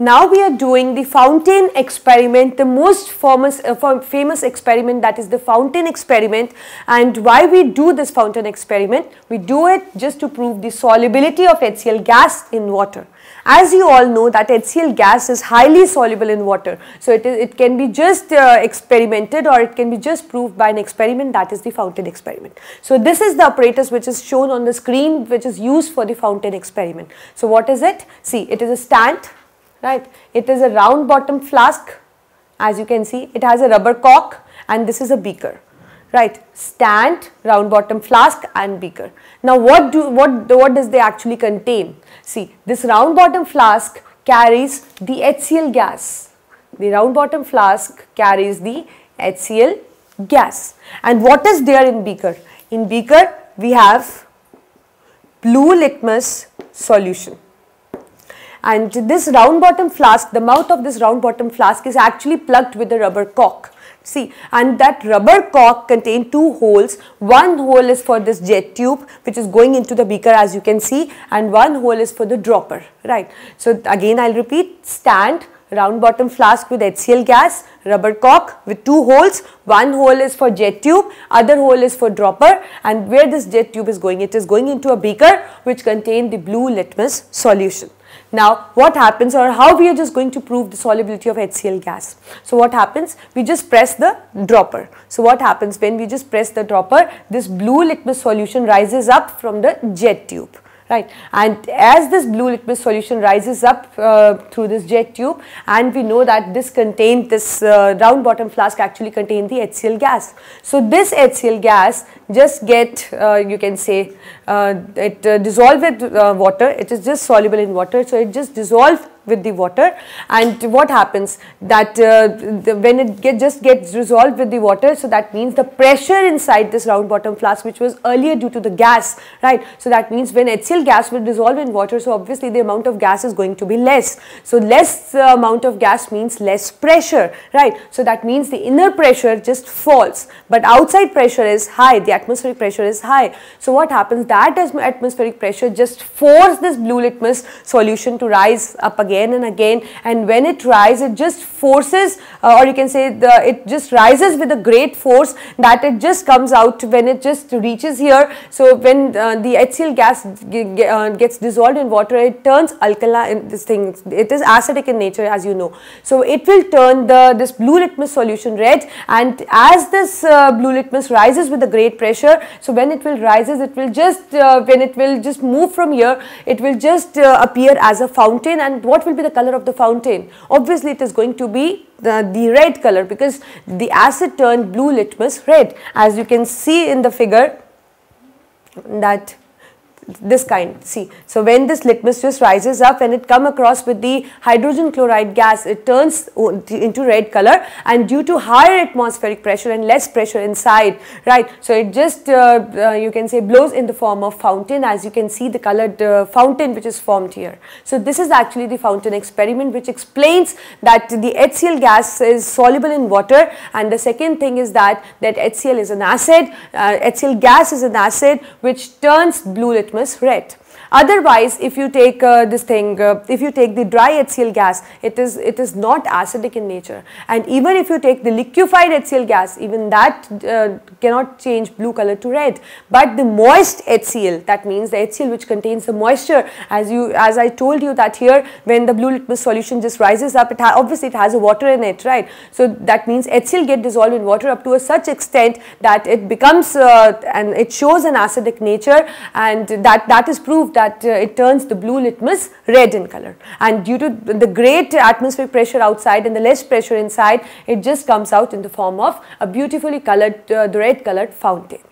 Now we are doing the fountain experiment, the most famous experiment, that is the fountain experiment. And why we do this fountain experiment? We do it just to prove the solubility of HCl gas in water. As you all know that HCl gas is highly soluble in water. So it can be just experimented, or it can be just proved by an experiment, that is the fountain experiment. So this is the apparatus which is shown on the screen, which is used for the fountain experiment. So what is it? See, it is a stand. Right, it is a round bottom flask, as you can see. It has a rubber cork, and this is a beaker. Right, stand, round bottom flask and beaker. Now what does they actually contain? See, this round bottom flask carries the HCl gas. The round bottom flask carries the HCl gas. And what is there in beaker? In beaker we have blue litmus solution. And this round bottom flask, the mouth of this round bottom flask is actually plugged with a rubber cork. See, and that rubber cork contains two holes. One hole is for this jet tube which is going into the beaker, as you can see, and one hole is for the dropper, right. So again I will repeat, stand, round bottom flask with HCl gas, rubber cork with two holes, one hole is for jet tube, other hole is for dropper, and where this jet tube is going, it is going into a beaker which contains the blue litmus solution. Now what happens, or how we are just going to prove the solubility of HCl gas? So what happens, we just press the dropper. So what happens when we just press the dropper, this blue litmus solution rises up from the jet tube. Right, and as this blue litmus solution rises up through this jet tube, and we know that this contained, this round bottom flask actually contained the HCl gas. So this HCl gas just get, you can say, it dissolved with water. It is just soluble in water, so it just dissolves with the water. And what happens that when it just gets dissolved with the water, so that means the pressure inside this round bottom flask, which was earlier due to the gas, right? So that means when HCl gas will dissolve in water, so obviously the amount of gas is going to be less. So less amount of gas means less pressure, right? So that means the inner pressure just falls, but outside pressure is high, the atmospheric pressure is high. So what happens, that atmospheric pressure just forces this blue litmus solution to rise up again and again, and when it rises, it just forces, or you can say it just rises with a great force, that it just comes out when it just reaches here. So when the HCl gas gets dissolved in water, it turns alkaline, this thing, it is acidic in nature, as you know. So it will turn this blue litmus solution red, and as this blue litmus rises with a great pressure, so when it will rises, it will just when it will just move from here, it will just appear as a fountain. And what will be the color of the fountain? Obviously it is going to be the red color, because the acid turned blue litmus red, as you can see in the figure, that this kind, see. So when this litmus just rises up, when it come across with the hydrogen chloride gas, it turns into red color, and due to higher atmospheric pressure and less pressure inside, right, so it just you can say blows in the form of fountain, as you can see the colored fountain which is formed here. So this is actually the fountain experiment, which explains that the HCl gas is soluble in water. And the second thing is that HCl is an acid, HCl gas is an acid which turns blue litmus red. Otherwise, if you take this thing, if you take the dry HCl gas, it is not acidic in nature. And even if you take the liquefied HCl gas, even that cannot change blue color to red. But the moist HCl, that means the HCl which contains the moisture, as I told you that here, when the blue litmus solution just rises up, obviously it has a water in it, right? So that means HCl get dissolved in water up to a such extent that it becomes and it shows an acidic nature, and that is proved that it turns the blue litmus red in color. And due to the great atmospheric pressure outside and the less pressure inside, it just comes out in the form of a beautifully colored, the red colored fountain.